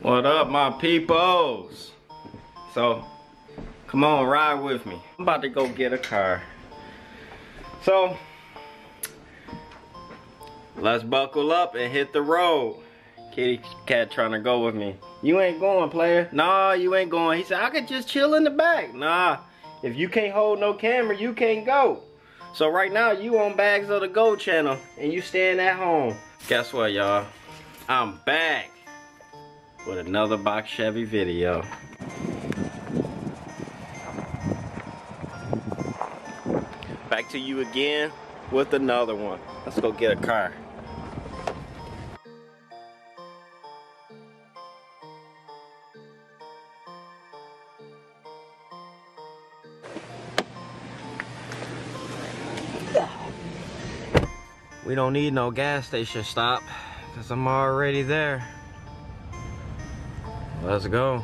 What up, my peoples? So, come on, ride with me. I'm about to go get a car. So, let's buckle up and hit the road. Kitty cat trying to go with me. You ain't going, player. Nah, you ain't going. He said, I could just chill in the back. Nah, if you can't hold no camera, you can't go. So right now, you on Baggs On The Go channel, and you staying at home. Guess what, y'all? I'm back with another Box Chevy video. Back to you again with another one. Let's go get a car. We don't need no gas station stop because I'm already there. Let's go.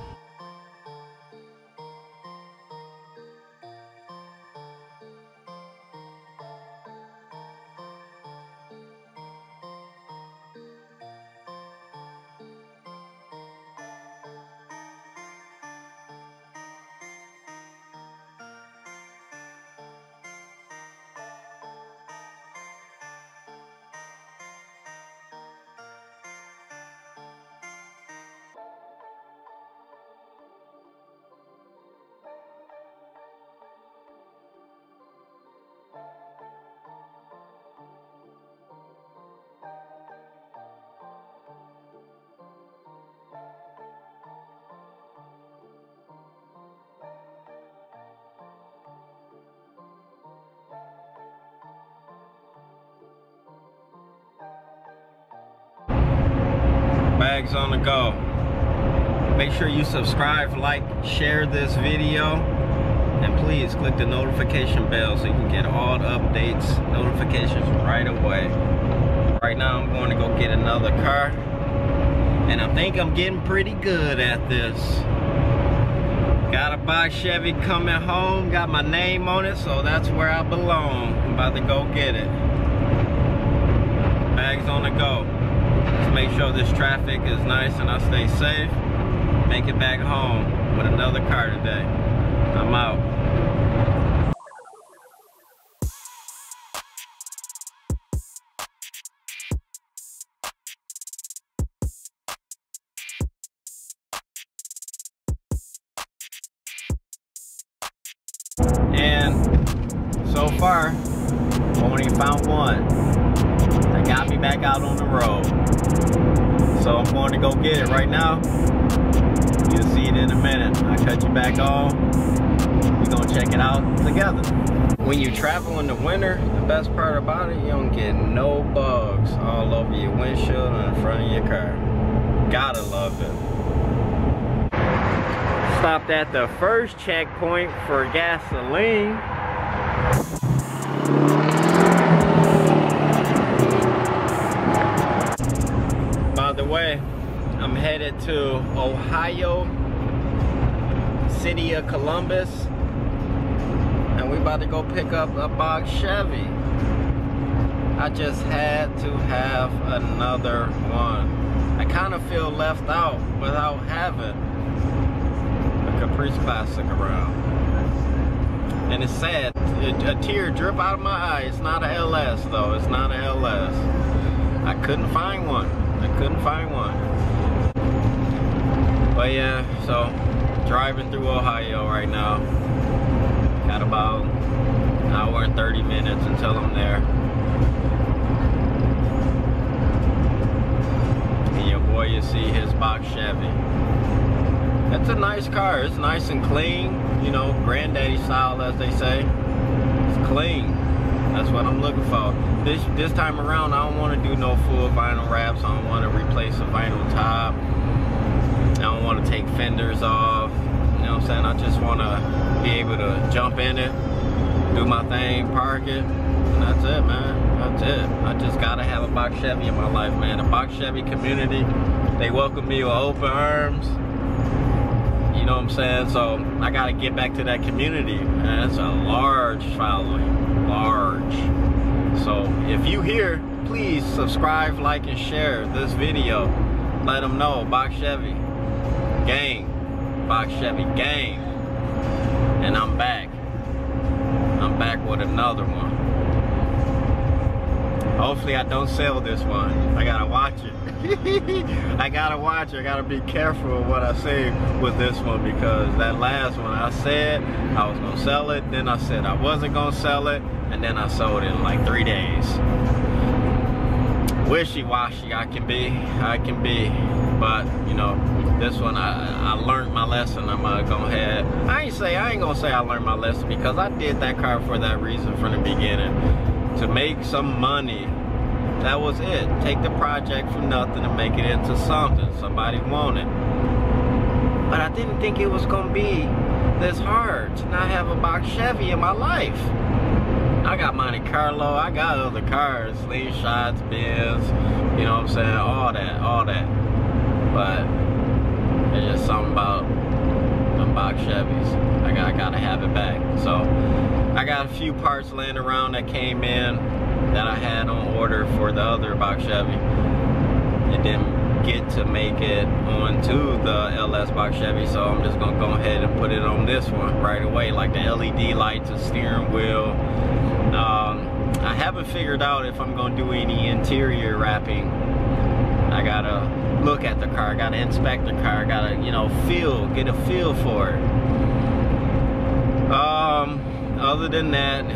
Baggs On The Go. Make sure you subscribe, like, share this video, and please click the notification bell so you can get all the updates, notifications right away. Right now I'm going to go get another car, and I think I'm getting pretty good at this. Got a Box Chevy coming home, got my name on it, so that's where I belong. I'm about to go get it. Baggs On The Go. Make sure this traffic is nice and I stay safe. Make it back home with another car today. I'm out. And so far, I only found one. Got me back out on the road. So I'm going to go get it right now. You'll see it in a minute. I'll cut you back on. We're going to check it out together. When you travel in the winter, the best part about it, you don't get no bugs all over your windshield and in front of your car. Gotta love it. Stopped at the first checkpoint for gasoline. Way, I'm headed to Ohio, city of Columbus, and we about to go pick up a Box Chevy. I just had to have another one. I kind of feel left out without having a Caprice Classic around, and it's sad. A tear drip out of my eye. It's not an LS though. It's not an LS. I couldn't find one. But yeah, so driving through Ohio right now. Got about an hour and 30 minutes until I'm there. And your boy, you see his Box Chevy. It's a nice car. It's nice and clean. You know, granddaddy style, as they say. It's clean. That's what I'm looking for. This time around, I don't want to do no full vinyl wraps. I don't want to replace a vinyl top. I don't want to take fenders off. You know what I'm saying? I just want to be able to jump in it, do my thing, park it, and that's it, man. That's it. I just got to have a Box Chevy in my life, man. The Box Chevy community, they welcome me with open arms. You know what I'm saying? So I got to get back to that community, man. It's a large following. Large. So if you here, please subscribe, like, and share this video. Let them know Box Chevy gang. Box Chevy gang. And I'm back. I'm back with another one. Hopefully I don't sell this one. I gotta watch it. I gotta watch it. I gotta be careful of what I say with this one, because that last one I said I was gonna sell it, then I said I wasn't gonna sell it, and then I sold it in like 3 days. Wishy-washy I can be, but you know, this one I learned my lesson. I'm gonna go ahead. I ain't gonna say I learned my lesson, because I did that car for that reason from the beginning, to make some money. That was it. Take the project from nothing and make it into something somebody wanted. But I didn't think it was gonna be this hard to not have a box Chevy in my life. I got Monte Carlo, I got other cars, Slingshots, Benz, you know what I'm saying, all that. But it's just something about them box Chevys. I gotta have it back. So I got a few parts laying around that came in that I had on order for the other box Chevy. It didn't get to make it onto the LS box Chevy, so I'm just gonna go ahead and put it on this one right away, like the LED lights, the steering wheel. I haven't figured out if I'm gonna do any interior wrapping. I gotta look at the car, I gotta inspect the car, I gotta, you know, get a feel for it. Other than that,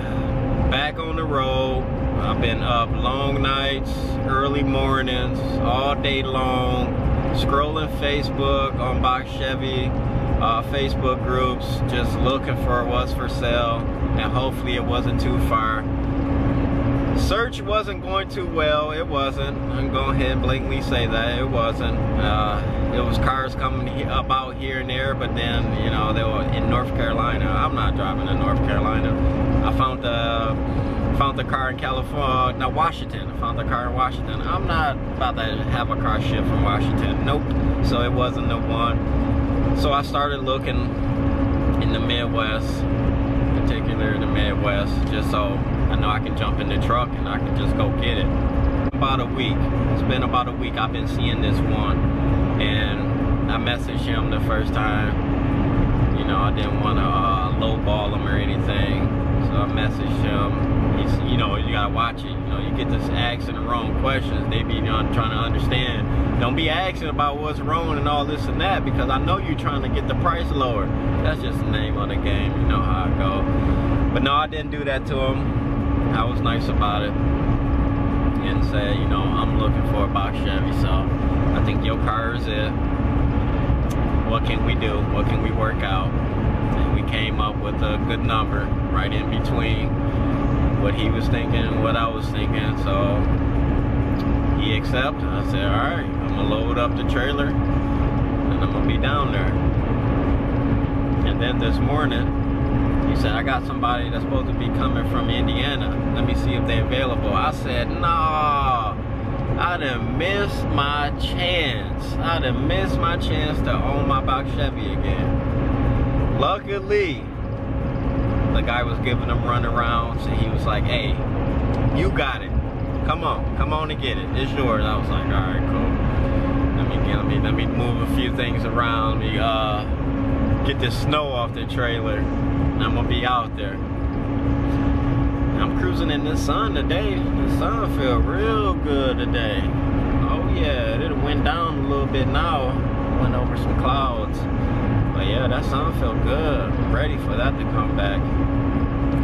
back on the road. I've been up long nights, early mornings, all day long, scrolling Facebook on Box Chevy, Facebook groups, just looking for what's for sale, and hopefully it wasn't too far. Search wasn't going too well, it wasn't. I'm going ahead and blatantly say that, it wasn't. It was cars coming about here and there, but then, you know, they were in North Carolina. I'm not driving in North Carolina. I found the car in California, no, Washington. I found the car in Washington. I'm not about to have a car shipped from Washington, nope. So it wasn't the one. So I started looking in the Midwest, particularly the Midwest, just so I know I can jump in the truck and I can just go get it. It's been about a week I've been seeing this one, and I messaged him the first time. You know, I didn't want to lowball him or anything, so I messaged him. He's, you know, you gotta watch it. You know, you get this asking the wrong questions. They be trying to understand. Don't be asking about what's wrong and all this and that, because I know you're trying to get the price lower. That's just the name of the game. You know how it go. But no, I didn't do that to him. I was nice about it and said, you know, I'm looking for a box Chevy, so I think your car is it. What can we do? What can we work out? And we came up with a good number right in between what he was thinking and what I was thinking. So he accepted. I said, all right, I'm gonna load up the trailer and I'm gonna be down there. And then this morning, he said, I got somebody that's supposed to be coming from Indiana. Let me see if they're available. I said, no, I done missed my chance. I done missed my chance to own my box Chevy again. Luckily, the guy was giving them runarounds, and he was like, hey, you got it. Come on and get it. It's yours. I was like, all right, cool. Let me move a few things around. Let me get this snow off the trailer. I'm gonna be out there. I'm cruising in the sun today. The sun felt real good today. Oh yeah, it went down a little bit now. Went over some clouds. But yeah, that sun felt good. I'm ready for that to come back.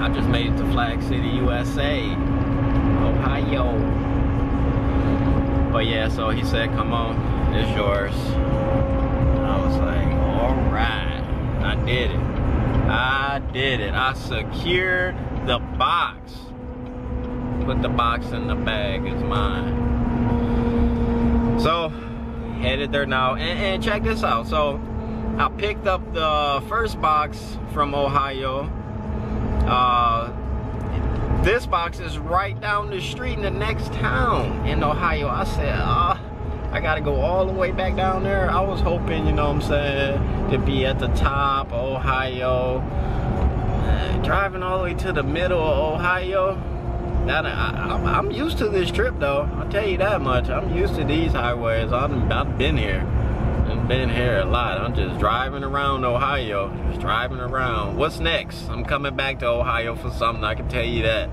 I just made it to Flag City, USA, Ohio. But yeah, so he said, come on, it's yours. And I was like, all right, I did it. I did it. I secured the box. Put the box in the bag, it's mine. So, headed there now. And check this out. So, I picked up the first box from Ohio. This box is right down the street in the next town in Ohio. I said, I gotta go all the way back down there. I was hoping, you know what I'm saying, to be at the top of Ohio. Driving all the way to the middle of Ohio. Now, I'm used to this trip though. I'll tell you that much. I'm used to these highways. I've been here. And been here a lot. I'm just driving around Ohio, just driving around. What's next? I'm coming back to Ohio for something, I can tell you that.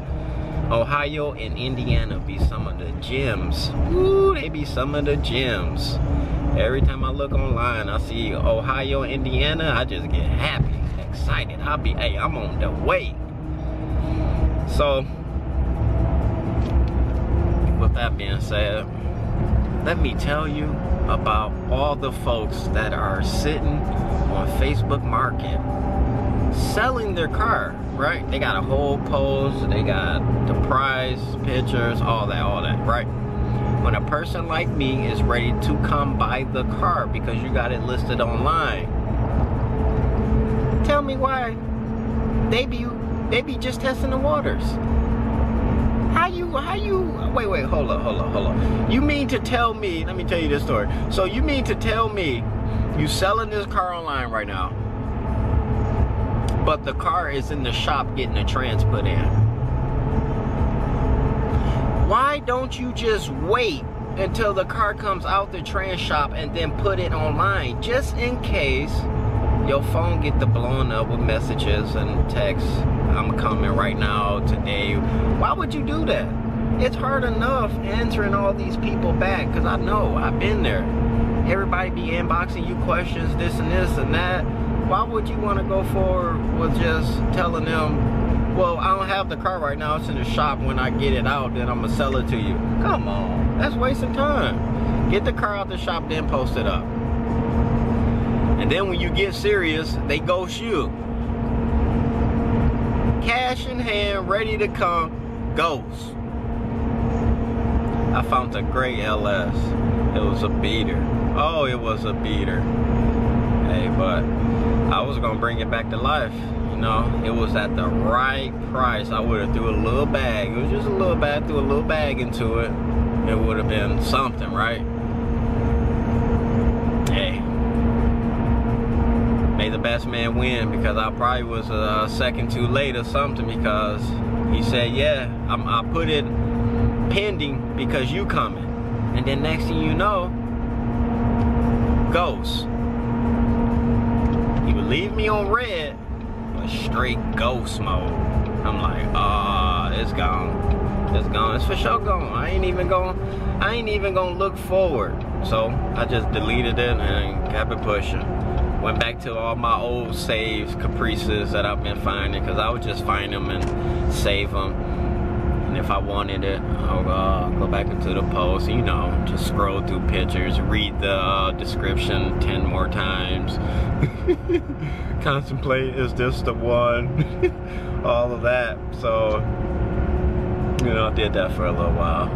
Ohio and Indiana be some of the gems. Ooh, they be some of the gems. Every time I look online, I see Ohio, Indiana, I just get happy, excited. Hey, I'm on the way. So, with that being said, let me tell you about all the folks that are sitting on Facebook Market selling their car, right? They got a whole post, they got the price, pictures, all that, right? When a person like me is ready to come buy the car because you got it listed online, tell me why they be just testing the waters. How you, wait, hold up. You mean to tell me, let me tell you this story. So you mean to tell me you selling this car online right now, but the car is in the shop getting a trans put in. Why don't you just wait until the car comes out the trans shop and then put it online, just in case your phone get blown up with messages and texts, I'm coming right now, today. Why would you do that? It's hard enough answering all these people back, because I know, I've been there. Everybody be inboxing you questions, this and that. Why would you want to go forward with just telling them, well, I don't have the car right now, it's in the shop, when I get it out, then I'm gonna sell it to you. Come on, that's wasting time. Get the car out the shop, then post it up. And then when you get serious, they ghost you. Cash in hand, ready to come, ghost. I found a great LS. It was a beater. Oh, it was a beater. Hey, but I was gonna bring it back to life. You know, it was at the right price. I would have threw a little bag. It was just a little bag, threw a little bag into it. It would have been something, right? Hey. May the best man win, because I probably was a second too late or something, because he said, yeah, I put it pending because you coming. And then next thing you know, ghost. He would leave me on red, but straight ghost mode. I'm like, it's gone. It's gone. It's for sure gone. I ain't even gonna look forward. So I just deleted it and kept it pushing. Went back to all my old saves, Caprices that I've been finding, because I would just find them and save them. And if I wanted it, I'll go back into the post, you know, just scroll through pictures, read the description 10 more times. Contemplate, is this the one? All of that. So, you know, I did that for a little while.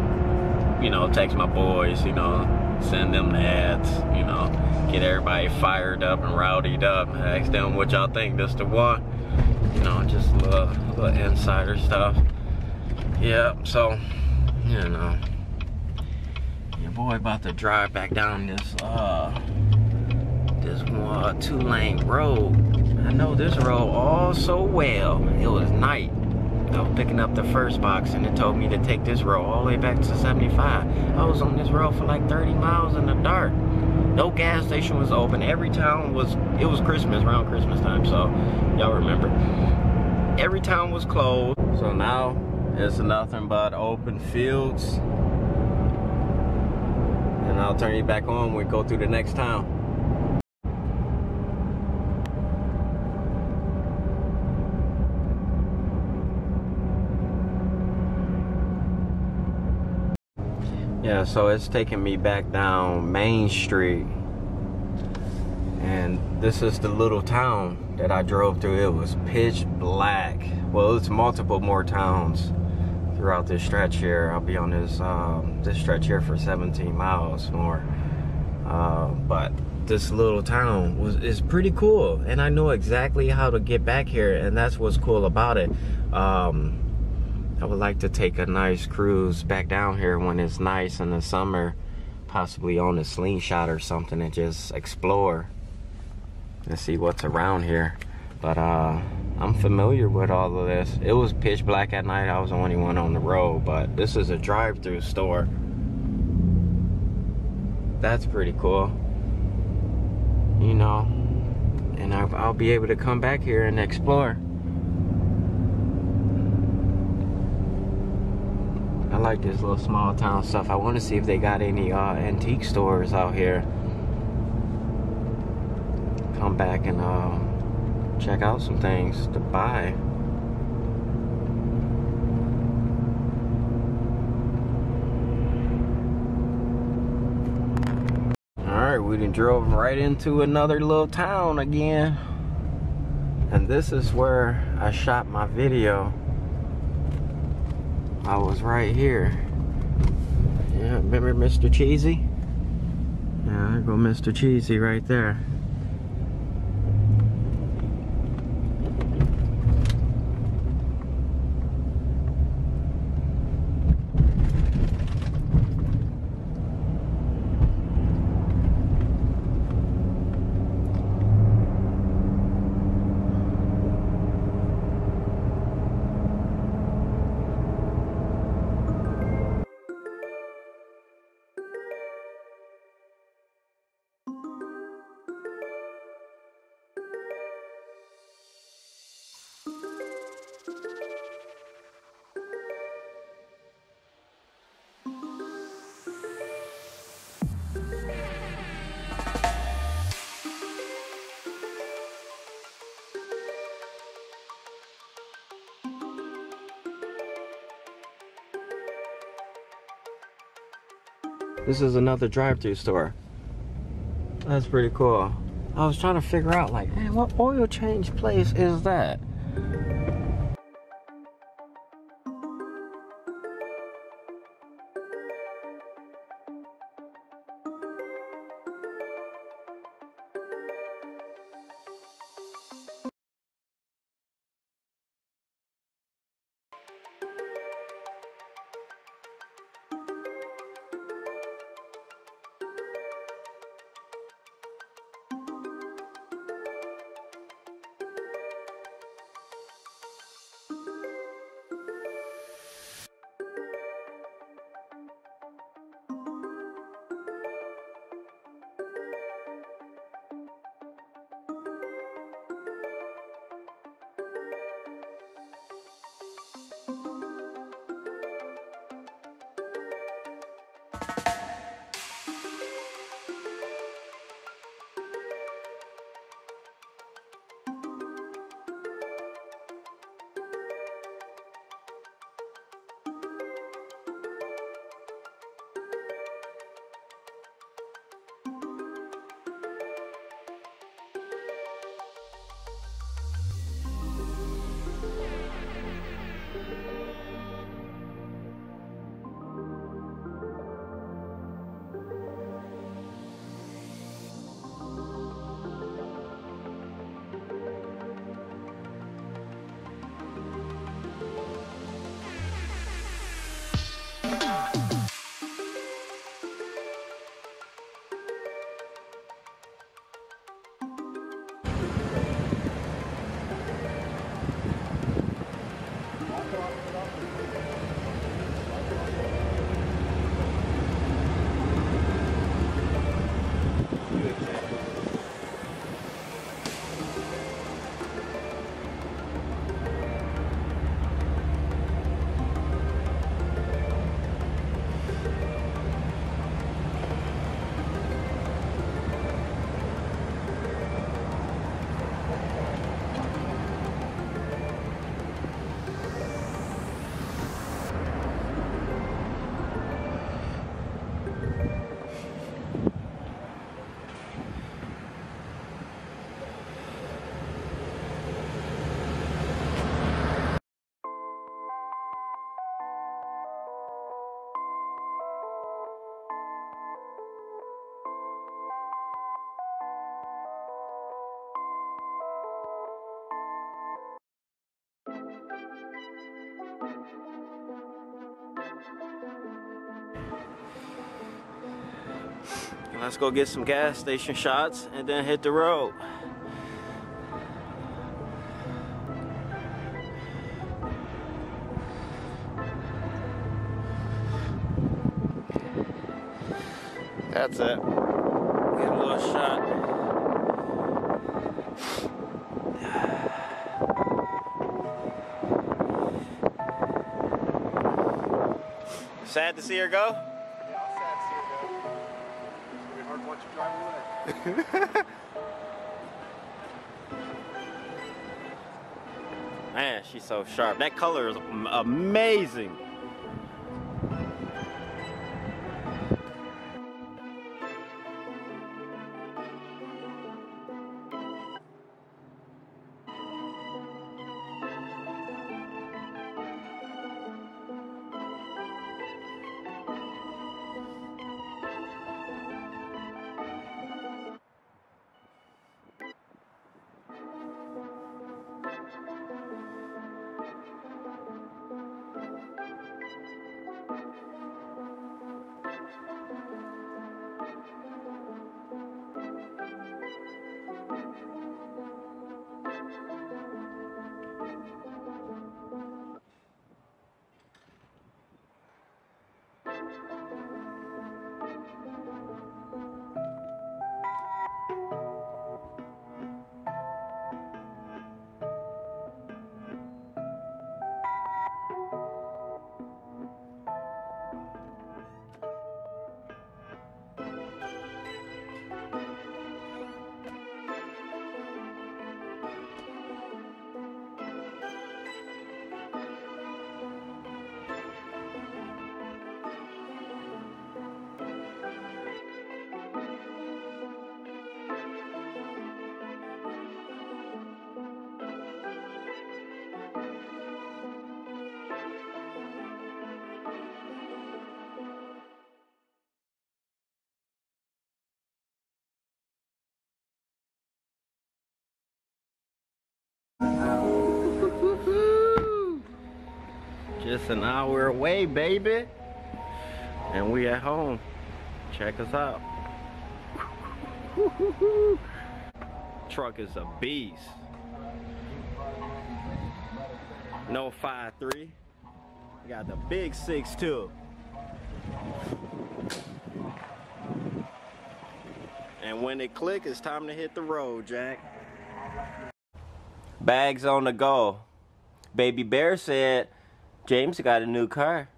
You know, text my boys, you know, send them the ads, you know, get everybody fired up and rowdied up. Ask them what y'all think, this the one, you know, just little insider stuff. Yeah, so, you know, your boy about to drive back down this two-lane road. I know this road all so well. It was night. I was picking up the first box and it told me to take this road all the way back to 75. I was on this road for like 30 miles in the dark. No gas station was open. Every town was, it was Christmas, around Christmas time, so y'all remember. Every town was closed. So now it's nothing but open fields. And I'll turn you back on when we go through the next town. Yeah, so it's taking me back down Main Street. And this is the little town that I drove through. It was pitch black. Well, it's multiple more towns throughout this stretch here. I'll be on this stretch here for 17 miles more. But this little town is pretty cool. And I know exactly how to get back here. And that's what's cool about it. I would like to take a nice cruise back down here when it's nice in the summer, possibly on a slingshot or something, and just explore and see what's around here. But I'm familiar with all of this. It was pitch black at night. I was the only one on the road, but this is a drive-through store. That's pretty cool. you know, and I'll be able to come back here and explore. I like this little small town stuff. I want to see if they got any antique stores out here. Come back and check out some things to buy. Alright, we done drove right into another little town again. And this is where I shot my video. I was right here. Yeah, remember Mr. Cheesy? Yeah, there go Mr. Cheesy right there. This is another drive-thru store. That's pretty cool. I was trying to figure out, like, man, what oil change place is that? Let's go get some gas station shots and then hit the road. That's it. Get a little shot. Sad to see her go? Yeah, I'm sad to see her go. It's going to be hard to watch her drive away. Man, she's so sharp. That color is amazing. Just an hour away, baby, and we at home. Check us out. Truck is a beast. No 5.3. Got the big 6.2. And when it click, it's time to hit the road, Jack. Bags on the go. Baby Bear said James got a new car.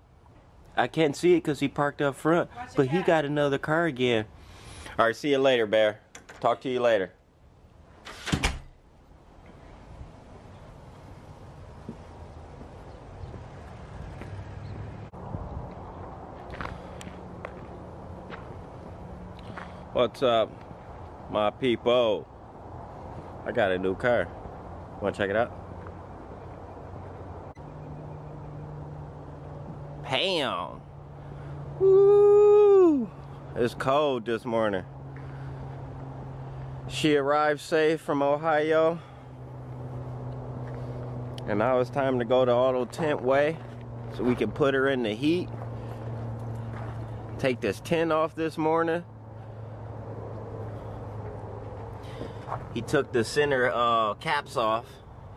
I can't see it because he parked up front, but he got another car again. All right, see you later, Bear. Talk to you later. What's up, my people? I got a new car. Want to check it out? Damn. Woo. It's cold this morning. She arrived safe from Ohio. And now it's time to go to Auto Tint Way so we can put her in the heat. Take this tint off this morning. He took the center caps off.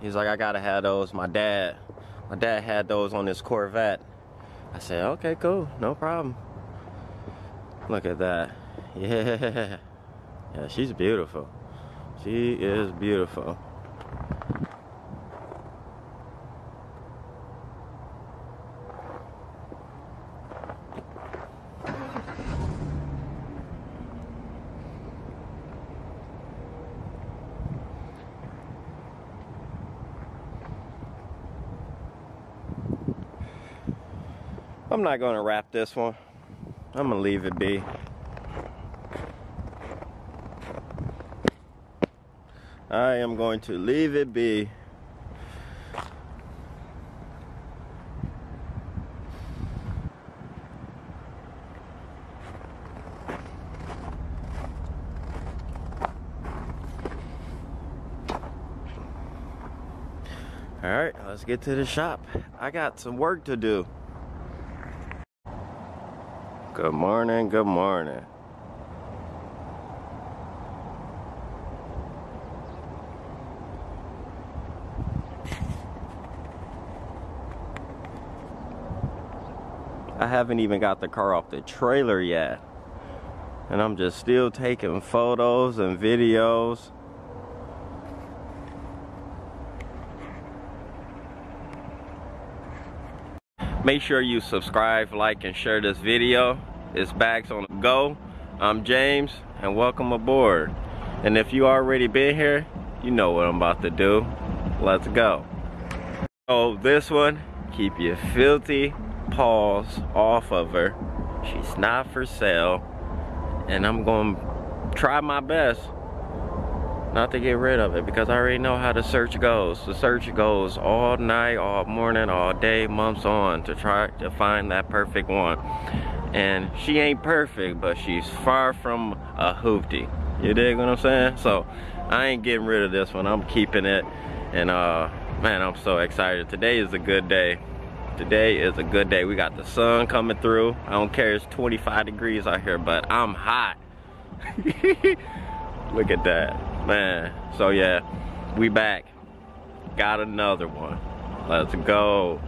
He's like, I gotta have those. My dad had those on his Corvette. I said, okay, cool, no problem. Look at that. Yeah. Yeah, she's beautiful. She is beautiful. I'm not gonna wrap this one. I'm gonna leave it be. I am going to leave it be. All right, let's get to the shop. I got some work to do. Good morning, good morning. I haven't even got the car off the trailer yet. And I'm just still taking photos and videos. Make sure you subscribe, like, and share this video. It's Baggs on the Go. I'm James, and welcome aboard. And if you already been here, you know what I'm about to do. Let's go. So this one, keep your filthy paws off of her. She's not for sale. And I'm gonna try my best not to get rid of it, because I already know how the search goes. The search goes all night, all morning, all day, months on, to try to find that perfect one. And she ain't perfect, but she's far from a hoopty. You dig what I'm saying? So I ain't getting rid of this one. I'm keeping it. And man, I'm so excited. Today is a good day. Today is a good day. We got the sun coming through. I don't care, it's 25 degrees out here, but I'm hot. Look at that. Man, so yeah, we back. Got another one. Let's go.